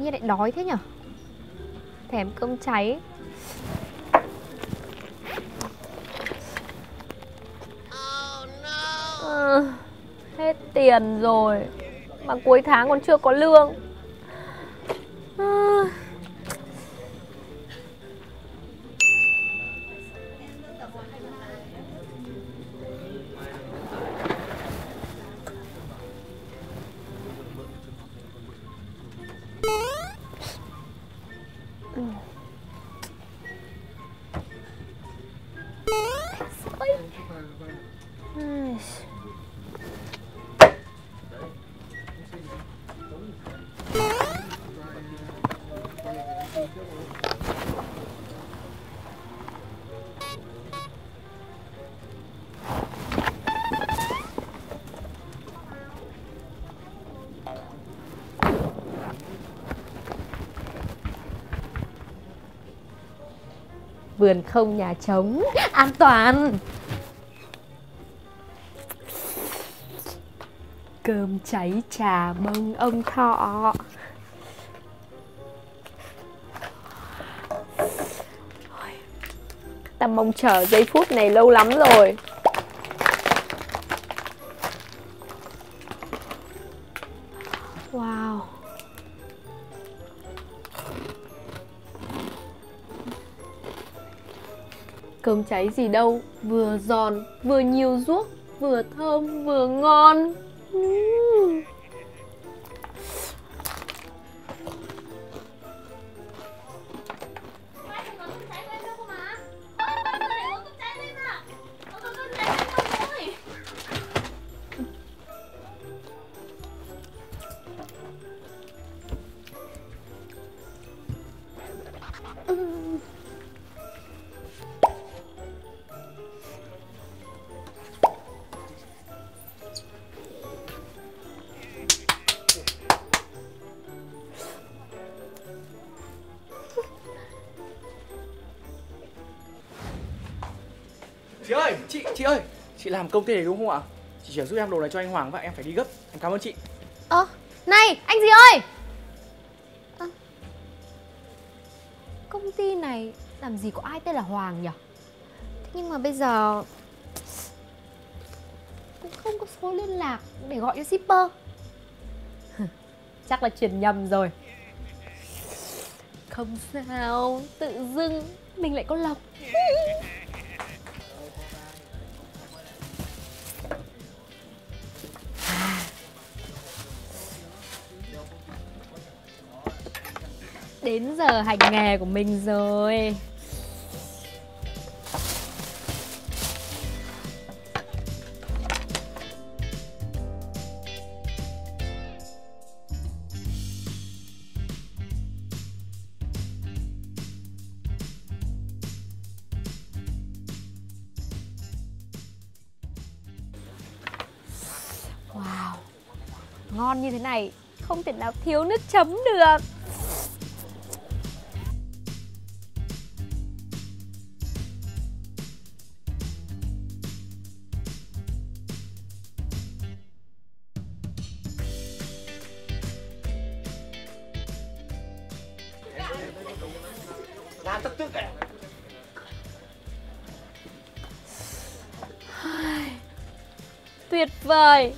nhiên lại đói thế nhở? Thèm cơm cháy. Hết tiền rồi mà cuối tháng còn chưa có lương. Vườn không nhà trống, an toàn. Cơm cháy trà bông ông Thọ. Ta mong chờ giây phút này lâu lắm rồi. Wow. Cơm cháy gì đâu, vừa giòn, vừa nhiều ruốc, vừa thơm, vừa ngon. Chị ơi, chị làm công ty này đúng không ạ? Chị chỉ giúp em đồ này cho anh Hoàng, và em phải đi gấp. Em cảm ơn chị. Này, anh gì ơi! Công ty này làm gì có ai tên là Hoàng nhỉ? Thế nhưng mà bây giờ cũng không có số liên lạc để gọi cho shipper. Chắc là chuyển nhầm rồi. Không sao, tự dưng mình lại có lộc. Đến giờ hành nghề của mình rồi. Wow, ngon như thế này không thể nào thiếu nước chấm được. Tuyệt vời.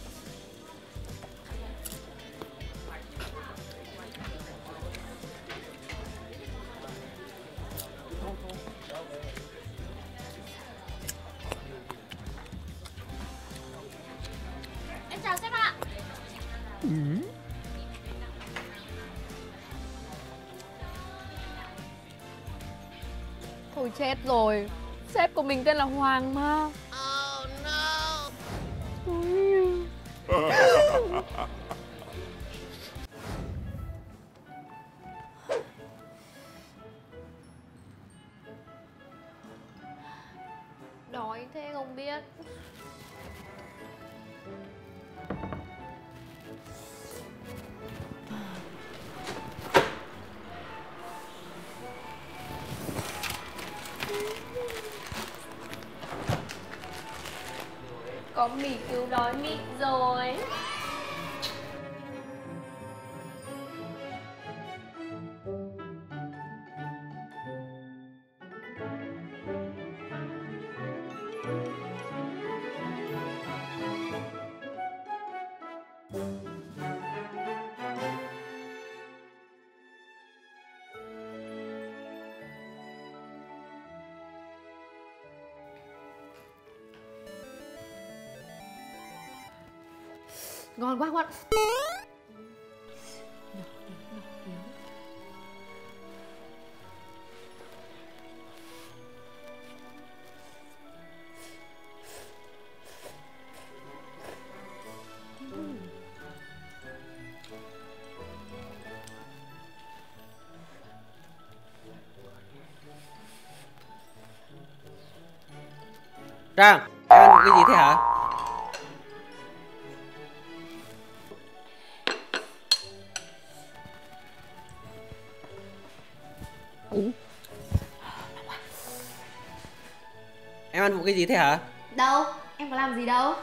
Em chào sếp ạ. Thôi chết rồi, sếp của mình tên là Hoàng mà. Đói thế không biết. Có mì cứu đói mịn rồi. Ngon quá không ạ? Trang, em ăn cái gì thế hả? Em ăn một cái gì thế hả? Đâu, em có làm gì đâu.